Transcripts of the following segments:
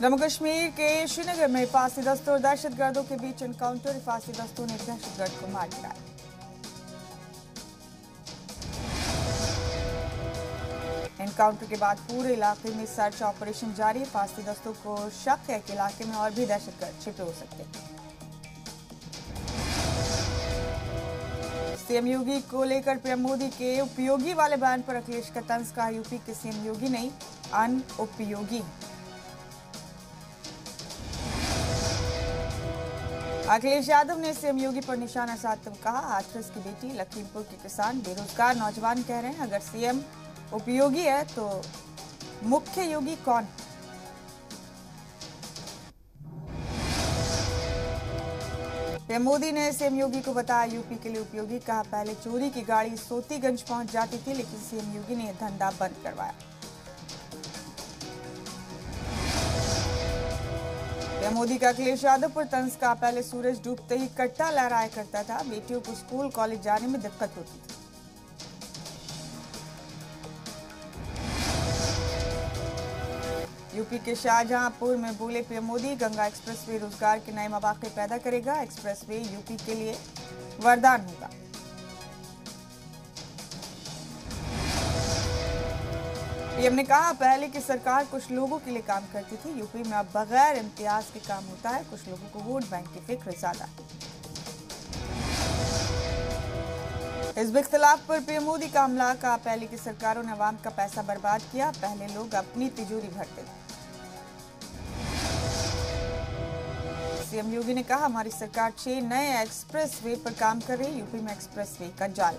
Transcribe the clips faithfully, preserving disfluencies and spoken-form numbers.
जम्मू कश्मीर के श्रीनगर में फांसी दस्तों और दहशतगर्दों के बीच एनकाउंटर। फांसी दस्तों ने दहशतगर्द को मार गिराया। एनकाउंटर के बाद पूरे इलाके में सर्च ऑपरेशन जारी है। फांसी दस्तों को शक है कि इलाके में और भी दहशतगर्द छिपे हो सकते हैं। सीएम योगी को लेकर पीएम मोदी के उपयोगी वाले बयान पर अखिलेश का तंज। कहा, यूपी के सीएम योगी नहीं अनुपयोगी। अखिलेश यादव ने सीएम योगी पर निशाना साधते हुए कहा, हाथरस की बेटी, लखीमपुर के किसान, बेरोजगार नौजवान कह रहे हैं अगर सीएम उपयोगी है तो मुख्य योगी कौन। पीएम मोदी ने सीएम योगी को बताया यूपी के लिए उपयोगी। कहा, पहले चोरी की गाड़ी सोतीगंज पहुंच जाती थी लेकिन सीएम योगी ने धंधा बंद करवाया। मोदी का अखिलेश यादव पर तंज। का पहले सूरज डूबते ही कट्टा लहराया करता था, बेटियों को स्कूल कॉलेज जाने में दिक्कत होती थी। यूपी के शाहजहांपुर में बोले पीएम मोदी, गंगा एक्सप्रेसवे रोजगार के नए मौके पैदा करेगा। एक्सप्रेसवे यूपी के लिए वरदान होगा। पीएम ने कहा, पहले की सरकार कुछ लोगों के लिए काम करती थी, यूपी में अब बगैर इम्तियाज के काम होता है। कुछ लोगों को वोट बैंक की फिक्र ज्यादा। हिजब इख्तिलाफ पर पीएम मोदी का हमला। कहा, पहले की सरकारों ने अवाम का पैसा बर्बाद किया, पहले लोग अपनी तिजोरी भरते थे। सीएम योगी ने कहा, हमारी सरकार छह नए एक्सप्रेसवे पर काम कर रही है, यूपी में एक्सप्रेसवे का जाल।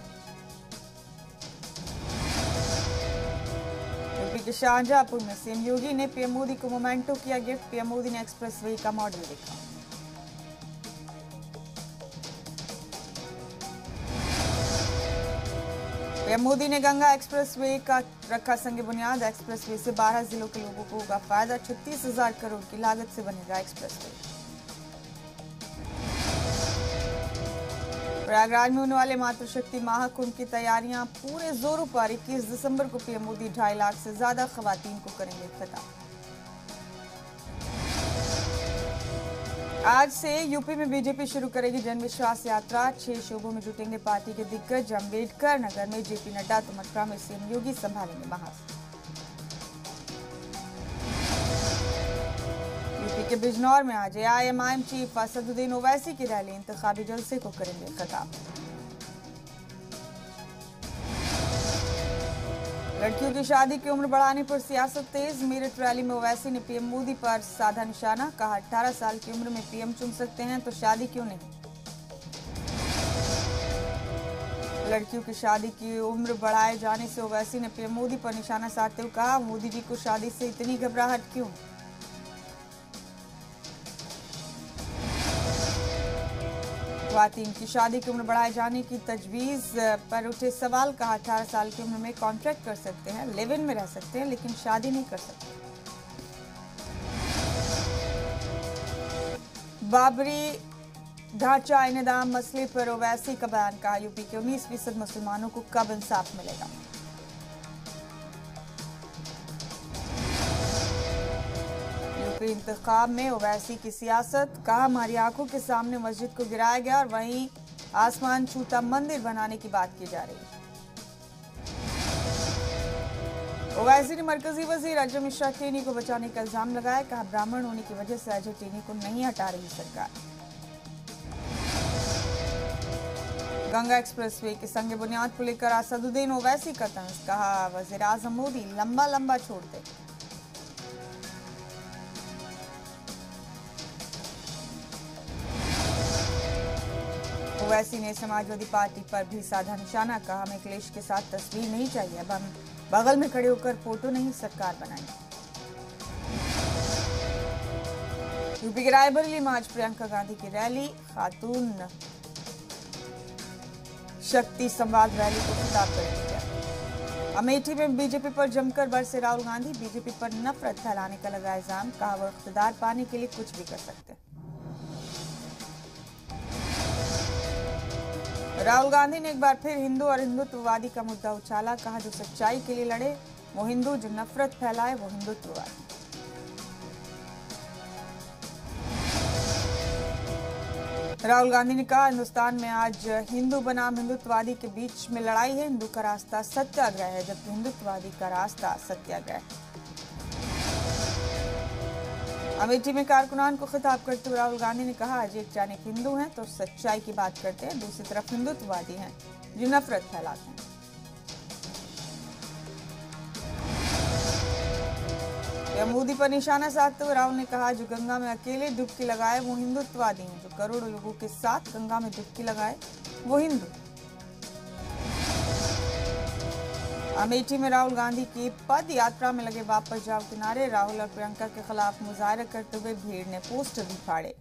शाहजहांपुर में सीएम योगी ने पीएम मोदी को मोमेंटो किया गिफ्ट। पीएम मोदी ने एक्सप्रेसवे का मॉडल देखा। पीएम मोदी ने गंगा एक्सप्रेसवे का रखा संग बुनियाद। एक्सप्रेसवे से बारह जिलों के लोगों को होगा फायदा। छत्तीस हजार करोड़ की लागत से बनेगा एक्सप्रेसवे। प्रयागराज में होने वाले मातृशक्ति महाकुंभ की तैयारियां पूरे जोरों पर। इक्कीस दिसंबर को पीएम मोदी ढाई लाख से ज्यादा खवातीन को करेंगे खिताब। आज से यूपी में बीजेपी शुरू करेगी जनविश्वास यात्रा। छह शोबों में जुटेंगे पार्टी के दिग्गज। अम्बेडकर नगर में जेपी नड्डा तो मथुरा में सीएम योगी संभालेंगे महासचिव। के बिजनौर में आज एआईएमआईएम चीफ असदुद्दीन ओवैसी की रैली। इंतखाबी जलसे को करेंगे खिताब। लड़कियों की शादी की उम्र बढ़ाने पर सियासत तेज। मेरठ रैली में ओवैसी ने पीएम मोदी पर साधा निशाना। कहा, अठारह साल की उम्र में पीएम चुन सकते हैं तो शादी क्यों नहीं। लड़कियों की शादी की उम्र बढ़ाए जाने से ओवैसी ने पीएम मोदी पर निशाना साधते हुए कहा, मोदी जी को शादी से इतनी घबराहट क्यों। खातून की शादी की उम्र बढ़ाए जाने की तजवीज पर उठे सवाल। कहा, अठारह साल की उम्र में कॉन्ट्रैक्ट कर सकते हैं, लिव इन में रह सकते हैं लेकिन शादी नहीं कर सकते। बाबरी ढांचा इनेदाम मसले पर ओवैसी का बयान। कहा, यूपी के उन्नीस फीसद मुसलमानों को कब इंसाफ मिलेगा। इंतखाब में ओवैसी की सियासत। कहा, हमारी आंखों के सामने मस्जिद को गिराया गया और वहीं आसमान छूता मंदिर बनाने की बात की जा रही है। ओवैसी ने मरकजी वजीर अजय मिश्रा टेनी को बचाने का इल्जाम लगाया। कहा, ब्राह्मण होने की वजह से अजय टेनी को नहीं हटा रही सरकार। गंगा एक्सप्रेसवे के संग बुनियाद को लेकर असदुद्दीन ओवैसी का तंज। कहा, वजीर आजम मोदी लंबा लंबा छोड़ते। ओवैसी ने समाजवादी पार्टी पर भी साधा निशाना। कहा, हमें अखिलेश के साथ तस्वीर नहीं चाहिए, अब हम बगल में खड़े होकर फोटो नहीं सरकार बनाएंगे। यूपी के रायबरेली में आज प्रियंका गांधी की रैली। खातून शक्ति संवाद रैली को खिताब करेंगे। अमेठी में बीजेपी पर जमकर बरसे राहुल गांधी। बीजेपी पर नफरत फैलाने का लगा इल्जाम। कहा, वो इख्तदार पाने के लिए कुछ भी कर सकते हैं। राहुल गांधी ने एक बार फिर हिंदू और हिंदुत्ववादी का मुद्दा उछाला। कहा, जो सच्चाई के लिए लड़े वो हिंदू, जो नफरत फैलाए वो हिंदुत्ववादी। राहुल गांधी ने कहा, हिंदुस्तान में आज हिंदू बनाम हिंदुत्ववादी के बीच में लड़ाई है। हिंदू का रास्ता सत्याग्रह है जबकि हिंदुत्ववादी का रास्ता सत्याग्रह। अमेठी में कारकुनान को खिताब करते हुए राहुल गांधी ने कहा, आज एक जाने के हिंदू हैं तो सच्चाई की बात करते हैं, दूसरी तरफ हिंदुत्ववादी हैं जो नफरत फैलाते हैं। मोदी पर निशाना साधते हुए राहुल ने कहा, जो गंगा में अकेले डुबकी लगाए वो हिंदुत्ववादी हैं, जो करोड़ों लोगों के साथ गंगा में डुबकी लगाए वो हिंदू। अमेठी में राहुल गांधी की पद यात्रा में लगे वापस जाओ के नारे, राहुल और प्रियंका के खिलाफ मुजाहरा करते हुए भीड़ ने पोस्टर भी फाड़े।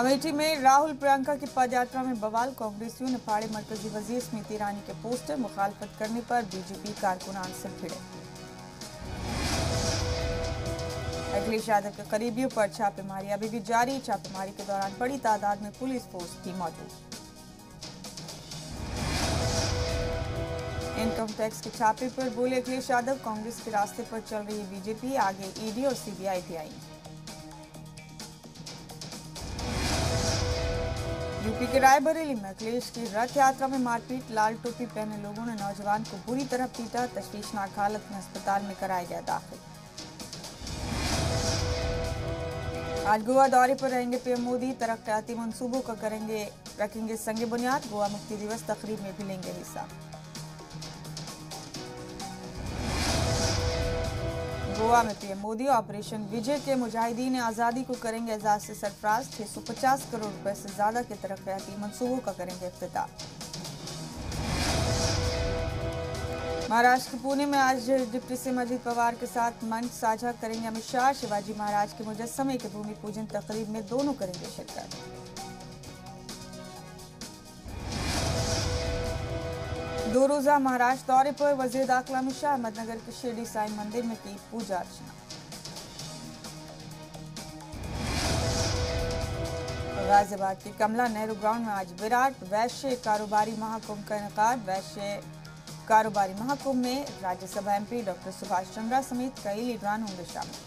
अमेठी में राहुल प्रियंका की पदयात्रा में बवाल, कांग्रेसियों ने फाड़े मरकजी वजीर स्मृति ईरानी के पोस्टर, मुखालफत करने पर बीजेपी कारकुनान से भिड़े। अखिलेश यादव के करीबियों पर छापेमारी अभी भी जारी, छापेमारी के दौरान बड़ी तादाद में पुलिस फोर्स थी मौजूद। इनकम टैक्स के छापे पर बोले अखिलेश यादव, कांग्रेस के रास्ते पर चल रही बीजेपी, आगे ईडी और सीबीआई भी आई। यूपी के रायबरेली में अखिलेश की रथ यात्रा में मारपीट, लाल टोपी पहने लोगों ने नौजवान को बुरी तरह पीटा, तशवीशनाक हालत में अस्पताल में कराया गया दाखिल। आज गोवा दौरे पर रहेंगे पीएम मोदी, तरक्याती मंसूबों का करेंगे रखेंगे संग बुनियाद, गोवा मुक्ति दिवस तकरीब में भी लेंगे हिस्सा। गोवा में पीएम मोदी ऑपरेशन विजय के मुजाहिदीन आज़ादी को करेंगे एजाज से सरफराज, छह सौ पचास करोड़ रुपए से ज्यादा के तरक्याती मंसूबों का करेंगे इफ्तिताह। महाराष्ट्र के पुणे में आज डिप्टी सीएम अजित पवार के साथ मंच साझा करेंगे अमित शाह, शिवाजी महाराज के मुजस्समे के भूमि पूजन तकरीब में दोनों करेंगे शिरकत। दो रोजा महाराष्ट्र दौरे पर वजीर दाखिला अमित शाह अहमदनगर के शिरडी साई मंदिर में की पूजा अर्चना। गाजियाबाद के कमला नेहरू ग्राउंड में आज विराट वैश्य कारोबारी महाकुंभ का इनेकाद, वैश्य कारोबारी महाकुंभ में राज्यसभा एमपी डॉक्टर सुभाष चंद्रा समेत कई लीडरान होंगे शामिल।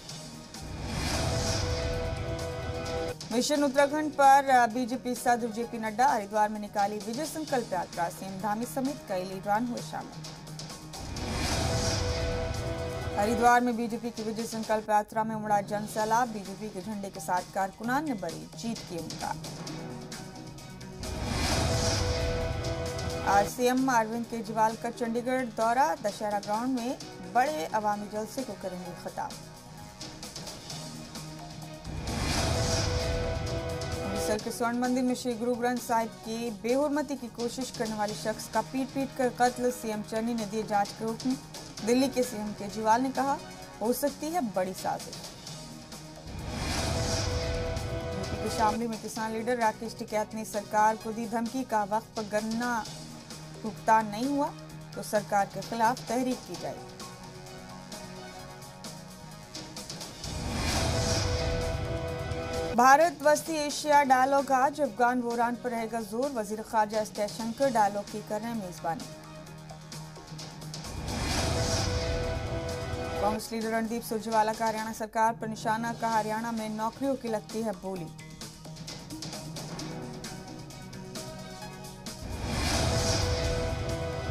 मिशन उत्तराखंड पर बीजेपी सदर जेपी नड्डा हरिद्वार में निकाली विजय संकल्प यात्रा, सीएम धामी समेत कई लीडरान हुए शामिल। हरिद्वार में बीजेपी की विजय संकल्प यात्रा में उमड़ा जन सैलाब, बीजेपी के झंडे के साथ कारकुनान ने बड़ी जीत की उनका। आज सीएम अरविंद केजरीवाल का चंडीगढ़ दौरा, दशहरा ग्राउंड में बड़े अवामी जलसे को करेंगे खिताब। सर के स्वर्ण मंदिर में श्री गुरु ग्रंथ साहिब की बेहुरमती की कोशिश करने वाले शख्स का पीट पीट कर कत्ल, सीएम चन्नी ने दिए जांच के हुक्म, दिल्ली के सीएम केजरीवाल ने कहा हो सकती है बड़ी साजिश। यूपी के शामली में किसान लीडर राकेश टिकैत ने सरकार को दी धमकी, का वक्त पर गन्ना भुगतान नहीं हुआ तो सरकार के खिलाफ तहरीक की जाएगी। भारत वस्ती एशिया डायलॉग आज अफगान बोरान पर रहेगा जोर, वजीर खारजा एस जयशंकर डायलॉग की कर रहे हैं मेजबानी। कांग्रेस लीडर रणदीप सुरजेवाला का हरियाणा सरकार पर निशाना, कहा हरियाणा में नौकरियों की लगती है बोली।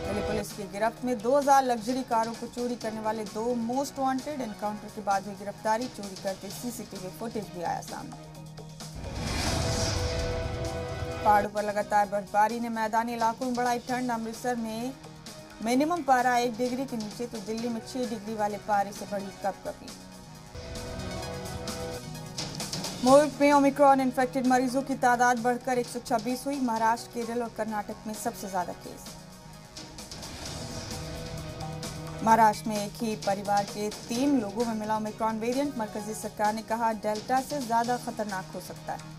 दिल्ली पुलिस की गिरफ्त में दो हज़ार लग्जरी कारों को चोरी करने वाले दो मोस्ट वांटेड, एनकाउंटर के बाद हुई गिरफ्तारी, चोरी करते सीसीटीवी फुटेज भी आया सामने। पहाड़ों पर लगातार बर्फबारी ने मैदानी इलाकों में बढ़ाई ठंड, अमृतसर में मिनिमम पारा एक डिग्री के नीचे तो दिल्ली में छह डिग्री वाले पारे से बढ़ी कपकपी। मुल्क में ओमिक्रॉन इन्फेक्टेड मरीजों की तादाद बढ़कर एक सौ छब्बीस हुई, महाराष्ट्र, केरल और कर्नाटक में सबसे ज्यादा केस। महाराष्ट्र में एक ही परिवार के तीन लोगों में मिला ओमिक्रॉन वेरिएंट, मरकजी सरकार ने कहा डेल्टा से ज्यादा खतरनाक हो सकता है।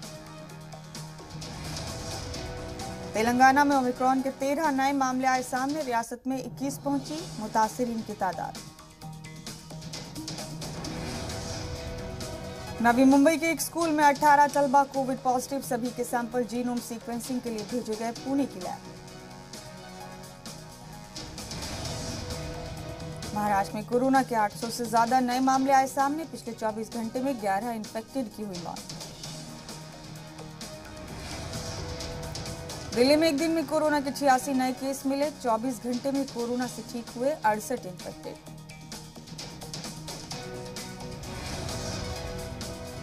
तेलंगाना में ओमिक्रॉन के तेरह नए मामले आए सामने, रियासत में इक्कीस पहुंची मुतासिरीन की तादाद। नवी मुंबई के एक स्कूल में अठारह तलबा कोविड पॉजिटिव, सभी के सैंपल जीनोम सीक्वेंसिंग के लिए भेजे गए पुणे की लैब। महाराष्ट्र में कोरोना के आठ सौ से ज्यादा नए मामले आए सामने। पिछले चौबीस घंटे में ग्यारह इंफेक्टेड की हुई मौत। दिल्ली में एक दिन में कोरोना के छियासी नए केस मिले। चौबीस घंटे में कोरोना से ठीक हुए अड़सठ इंफेक्टेड।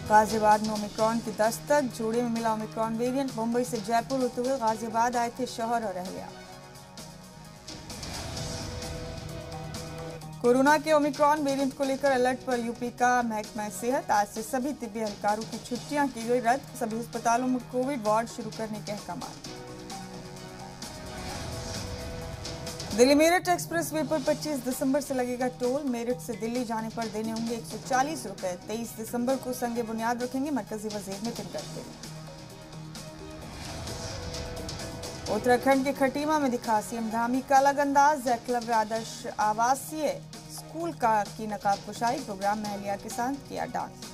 गाजियाबाद में ओमिक्रॉन की दस्तक, जोड़े में मिला ओमिक्रॉन वेरिएंट। मुंबई से जयपुर होते हुए गाजियाबाद आए थे शहर और अहलिया। कोरोना के ओमिक्रॉन वेरिएंट को लेकर अलर्ट पर यूपी का महकमा सेहत। आज से सभी तिब्बी एहलकारों की छुट्टियां की गई रद्द। सभी अस्पतालों में कोविड वार्ड शुरू करने के अहकाम। दिल्ली मेरठ एक्सप्रेसवे पर पच्चीस दिसंबर से लगेगा टोल। मेरठ से दिल्ली जाने पर देने होंगे एक सौ चालीस रुपए। तेईस दिसंबर को संग बुनियाद रखेंगे मरकजी वजीर नितिन गडकरी। उत्तराखंड के खटीमा में दिखा सीएम धामी का अलग अंदाज। एकलव्य आदर्श आवासीय स्कूल का की नकाबपोशाई, प्रोग्राम महलिया के साथ किया डांस।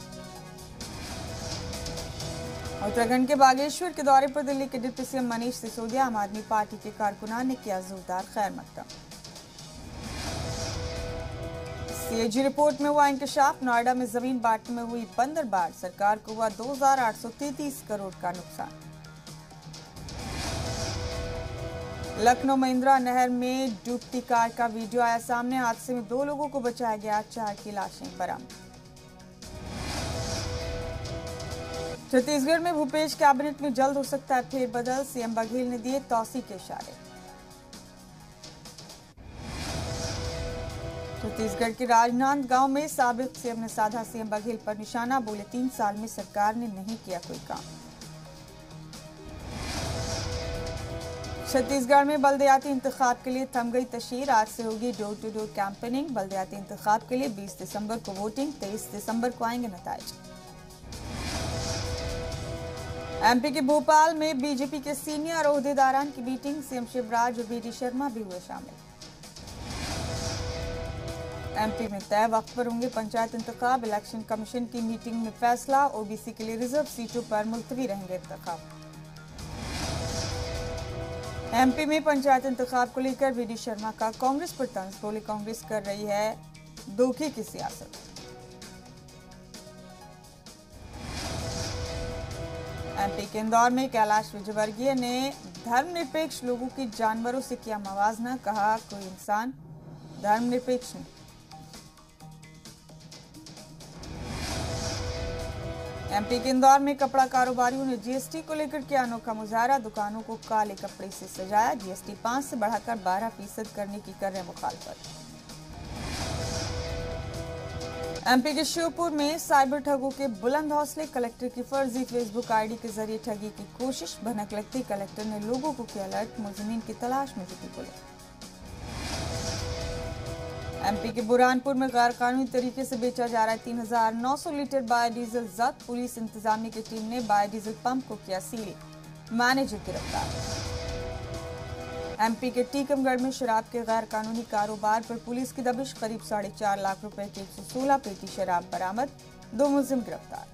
उत्तराखंड के बागेश्वर के दौरे पर दिल्ली के डिप्टी सीएम मनीष सिसोदिया, आम आदमी पार्टी के कारकुनान ने किया जोरदार खैर मकदम। सीएजी रिपोर्ट में हुआ इंकशाफ। नोएडा में जमीन बांटने में हुई बंदरबांट, सरकार को हुआ दो हजार आठ सौ तैंतीस करोड़ का नुकसान। लखनऊ में इंदिरा नहर में डूबती कार का वीडियो आया सामने। हादसे में दो लोगों को बचाया गया, चार की लाशें बरामद। छत्तीसगढ़ में भूपेश कैबिनेट में जल्द हो सकता है फेरबदल, सीएम बघेल ने दिए तौसीक के इशारे। छत्तीसगढ़ के राजनांदगांव में साबिक सीएम ने साधा सीएम बघेल पर निशाना, बोले तीन साल में सरकार ने नहीं किया कोई काम। छत्तीसगढ़ में बलदयाती इंतखाब के लिए थम गई तशहर। आज से होगी डोर टू डोर कैंपेनिंग। बलदयाती इंतखाब के लिए बीस दिसंबर को वोटिंग, तेईस दिसंबर को आएंगे नताइज। एमपी के भोपाल में बीजेपी के सीनियर ओहदेदारान की मीटिंग, सीएम शिवराज और बीडी शर्मा भी हुए शामिल। एमपी में तय वक्त पर होंगे पंचायत इंतखाब। इलेक्शन कमीशन की मीटिंग में फैसला, ओबीसी के लिए रिजर्व सीटों पर मुलतवी रहेंगे इंतखाब। एमपी में पंचायत इंतखाब को लेकर बीडी शर्मा का कांग्रेस पर तंज, बोले कांग्रेस कर रही है धोखे की सियासत। एमपी के इंदौर में कैलाश विजयवर्गीय ने धर्मनिरपेक्ष लोगों की जानवरों से किया मवाजना, कहा कोई इंसान धर्मनिरपेक्ष नहीं। एमपी के इंदौर में कपड़ा कारोबारियों ने जीएसटी को लेकर किया अनोखा मुजाहरा, दुकानों को काले कपड़े से सजाया। जीएसटी पाँच से बढ़ाकर बारह फीसद करने की कर रहे मुखालफत। एमपी के श्योपुर में साइबर ठगों के बुलंद हौसले, कलेक्टर की फर्जी फेसबुक आईडी के जरिए ठगी की कोशिश। भनक लगती कलेक्टर ने लोगों को किया अलर्ट, मुजरिम की तलाश में जुटी पुलिस। एमपी के बुरहानपुर में गैर कानूनी तरीके से बेचा जा रहा है तीन हजार नौ सौ लीटर बायोडीजल जब्त। पुलिस इंतजामिया की टीम ने बायोडीजल पंप को किया सील, मैनेजर गिरफ्तार। एमपी के टीकमगढ़ में शराब के गैर कानूनी कारोबार पर पुलिस की दबिश, करीब साढ़े चार लाख रुपए की एक सौ सोलह पेटी शराब बरामद, दो मुलजिम गिरफ्तार।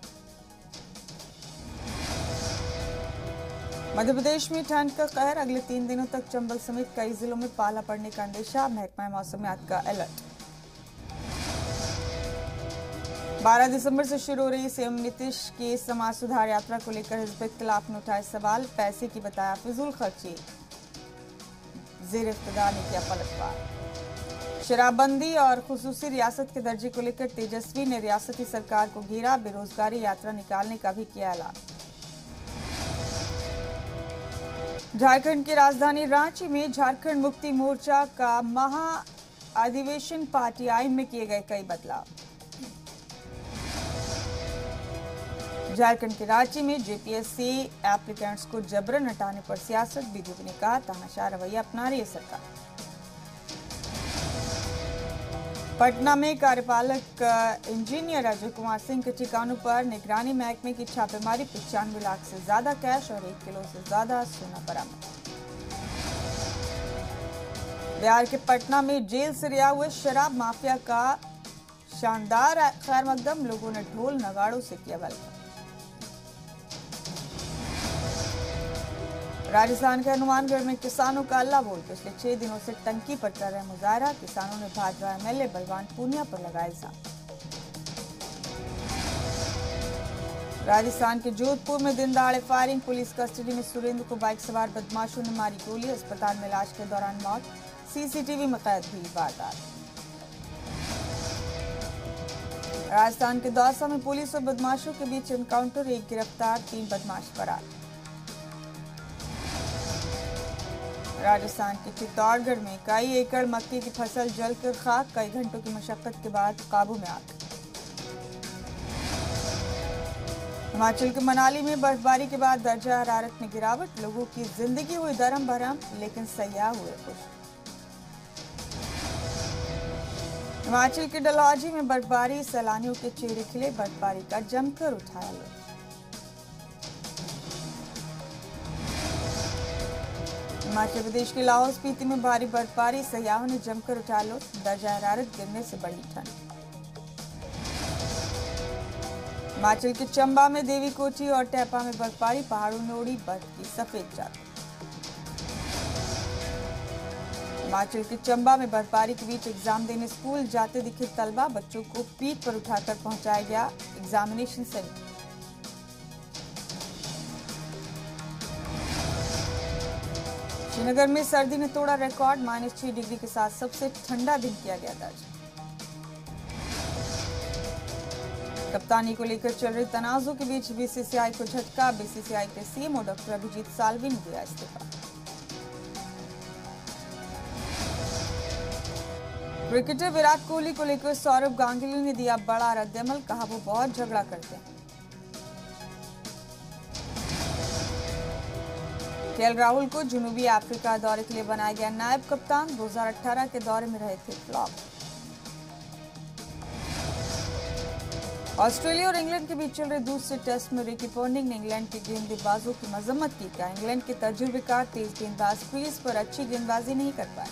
मध्य प्रदेश में ठंड का कहर, अगले तीन दिनों तक चंबल समेत कई जिलों में पाला पड़ने का अंदेशा, महकमा मौसमियात का अलर्ट। बारह दिसंबर से शुरू हो रही सीएम नीतीश की समाज सुधार यात्रा को लेकर हिजब इख्तिलाफ ने उठाए सवाल, पैसे की बताया फिजूल खर्ची, जेर इख्तियार ने किया पलटवार। शराबबंदी और खुसूसी रियासत के दर्जे को लेकर तेजस्वी ने रियासती सरकार को घेरा, बेरोजगारी यात्रा निकालने का भी किया ऐलान। झारखंड की राजधानी रांची में झारखंड मुक्ति मोर्चा का महाअधिवेशन, पार्टी आईन में किए गए कई बदलाव। झारखंड के रांची में जेपीएससी एप्लीकेंट्स को जबरन हटाने पर सियासत, बीजेपी ने कहा तानाशाह रवैया अपना रही है सरकार। पटना में कार्यपालक इंजीनियर अजय कुमार सिंह के ठिकानों पर निगरानी महकमे की छापेमारी, पचानवे लाख से ज्यादा कैश और एक किलो से ज्यादा सोना बरामद। बिहार के पटना में जेल से रिहा हुए शराब माफिया का शानदार खैर मकदम, लोगों ने ढोल नगाड़ों से किया बल। राजस्थान के हनुमानगढ़ में किसानों का अल्लाह बोल, पिछले छह दिनों से टंकी पर चल रहा मुजाहरा, किसानों ने भाजपा एमएलए बलवान पूनिया पर लगाया इल्जाम। राजस्थान के जोधपुर में दिन दहाड़े फायरिंग, पुलिस कस्टडी में सुरेंद्र को बाइक सवार बदमाशों ने मारी गोली, अस्पताल में इलाज के दौरान मौत, सीसीटीवी में कैद हुई वारदात। राजस्थान के दौसा में पुलिस और बदमाशों के बीच एनकाउंटर, एक गिरफ्तार, तीन बदमाश फरार। राजस्थान के चित्तौड़गढ़ में कई एकड़ मक्के की फसल जलकर खाक, कई घंटों की मशक्कत के बाद काबू में आग। हिमाचल के मनाली में बर्फबारी के बाद दर्जा हरारत में गिरावट, लोगों की जिंदगी हुई धर्म भरम, लेकिन सयाह हुए खुश। हिमाचल के डलहौजी में बर्फबारी, सैलानियों के चेहरे खिले, बर्फबारी का जमकर उठाया लोग। हिमाचल प्रदेश के लाहौल स्पीति में भारी बर्फबारी, सयाहों ने जमकर उठाया लोग, दर्जा हरारत गिरने से बढ़ी ठंड। हिमाचल के चंबा में देवी कोठी और टैपा में बर्फबारी, पहाड़ों ने ओढ़ी बर्फ की सफेद चादर। हिमाचल के चंबा में बर्फबारी के बीच एग्जाम देने स्कूल जाते दिखे तलबा, बच्चों को पीठ पर उठाकर पहुंचाया गया एग्जामिनेशन सेंटर। श्रीनगर में सर्दी ने तोड़ा रिकॉर्ड, माइनस छह डिग्री के साथ सबसे ठंडा दिन किया गया दर्ज। कप्तानी को लेकर चल रहे तनाजों के बीच बीसीसीआई को झटका, बीसीसीआई के सीएमओ डॉक्टर अभिजीत साल्वी ने दिया इस्तीफा। क्रिकेटर विराट कोहली को लेकर सौरव गांगुली ने दिया बड़ा रद्दमल, कहा वो बहुत झगड़ा करते हैं। केएल राहुल को जुनूबी अफ्रीका दौरे के लिए बनाया गया नायब कप्तान, दो हज़ार अठारह के दौरे में रहे थे फ्लॉप। ऑस्ट्रेलिया और इंग्लैंड के बीच चल रहे दूसरे टेस्ट में रिकी पोंटिंग ने इंग्लैंड के गेंदबाजों की मजम्मत की, कहा इंग्लैंड के तजुर्बेकार तेज गेंदबाज क्रीज पर अच्छी गेंदबाजी नहीं कर पाए।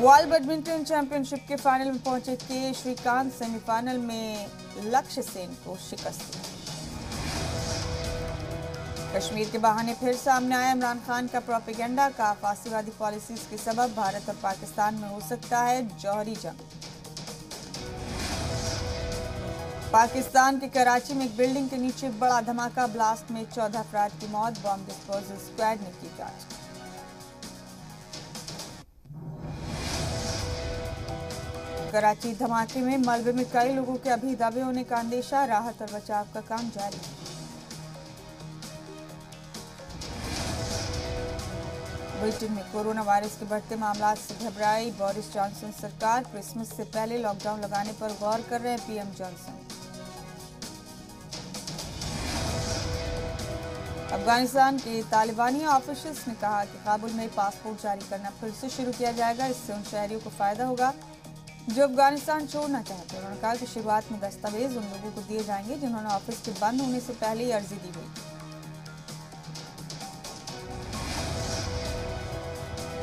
वर्ल्ड बैडमिंटन चैंपियनशिप के फाइनल में पहुंचे के श्रीकांत, सेमीफाइनल में लक्ष्य सेन को शिकस्त दी। कश्मीर के बहाने फिर सामने आया इमरान खान का प्रोपेगेंडा, का फासीवादी पॉलिसीज के सबब भारत और पाकिस्तान में हो सकता है जौहरी जंग। पाकिस्तान के कराची में एक बिल्डिंग के नीचे बड़ा धमाका, ब्लास्ट में चौदह अफराद की मौत, बॉम्ब डिस्पोजल स्क्वाड ने की जांच। कराची धमाके में मलबे में कई लोगों के अभी दबे होने का अंदेशा, राहत और बचाव का काम जारी। ब्रिटेन में कोरोना वायरस के बढ़ते मामलों से घबराई बोरिस जॉनसन सरकार, क्रिसमस से पहले लॉकडाउन लगाने पर गौर कर रहे हैं पीएम जॉनसन। अफगानिस्तान के तालिबानी ऑफिसर्स ने कहा कि काबुल में पासपोर्ट जारी करना फिर से शुरू किया जाएगा, इससे उन शहरियों को फायदा होगा जो अफगानिस्तान छोड़ना चाहते हैं। उन्होंने कहा कि शुरुआत में दस्तावेज उन लोगों को दिए जाएंगे जिन्होंने ऑफिस के बंद होने से पहले ही अर्जी दी हुई।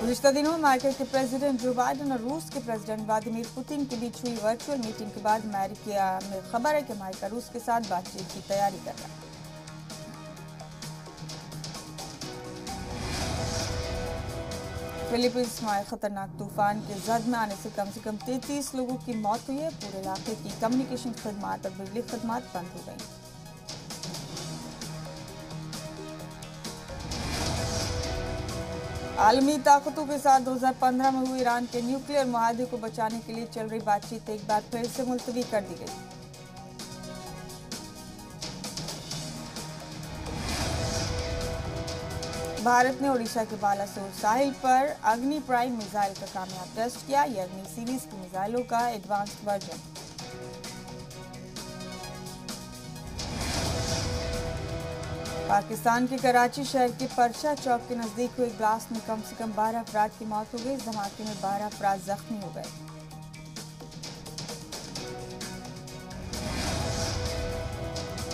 गुज़श्ता दिनों अमेरिका के प्रेसिडेंट जो बाइडन और रूस के प्रेसिडेंट व्लादिमीर पुतिन के बीच हुई वर्चुअल मीटिंग के बाद अमेरिका में खबर है कि अमेरिका रूस के साथ बातचीत की तैयारी कर रहा है। फिलीपींस में खतरनाक तूफान के जद में आने से कम से कम तैंतीस लोगों की मौत हुई है, पूरे इलाके की कम्युनिकेशन खदमात और बिजली खदमात बंद हो गई। आलमी ताकतों के साथ दो हज़ार पंद्रह में हुए ईरान के न्यूक्लियर मुआहदे को बचाने के लिए चल रही बातचीत एक बार फिर से मुलतवी कर दी गई। भारत ने ओडिशा के बालासोर साहिल पर अग्नि प्राइम मिसाइल का कामयाब टेस्ट किया, यह अग्नि सीरीज की मिसाइलों का एडवांस्ड वर्जन। पाकिस्तान के कराची शहर के परचा चौक के नजदीक हुए ब्लास्ट में कम से कम बारह अफराद की मौत हो गई, इस धमाके में बारह अफराद जख्मी हो गए।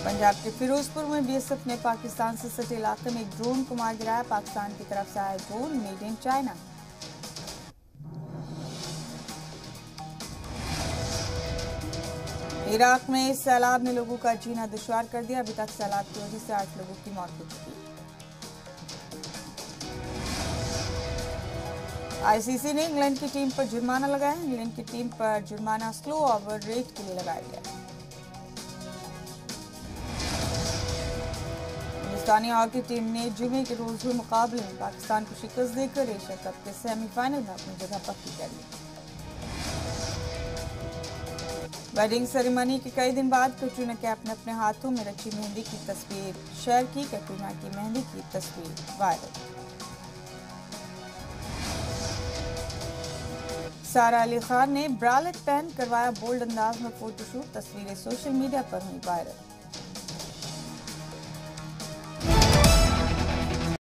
पंजाब के फिरोजपुर में बीएसएफ ने पाकिस्तान से सटे इलाके में एक ड्रोन को मार गिराया, पाकिस्तान की तरफ से आया drone made in China. Iraq में सैलाब ने लोगों का जीना दुश्वार कर दिया। अभी तक सैलाब की वजह से आठ लोगों की मौत हो चुकी। आईसीसी ने इंग्लैंड की टीम पर जुर्माना लगाया। इंग्लैंड की टीम पर जुर्माना स्लो ओवर रेट के लिए लगाया गया। हिंदुस्तानी हॉकी टीम ने जुमे के रोज हुए मुकाबले में पाकिस्तान को शिकस्त देकर एशिया कप के सेमीफाइनल में अपनी जगह पक्की कर ली। वेडिंग सेरेमनी के कई दिन बाद कैटरीना कैफ ने अपने हाथों में रखी मेहंदी की तस्वीर शेयर की। कैटरीना की मेहंदी की तस्वीर वायरल। सारा अली खान ने ब्रालेट पहन करवाया बोल्ड अंदाज में फोटोशूट। तस्वीरें सोशल मीडिया पर हुई वायरल।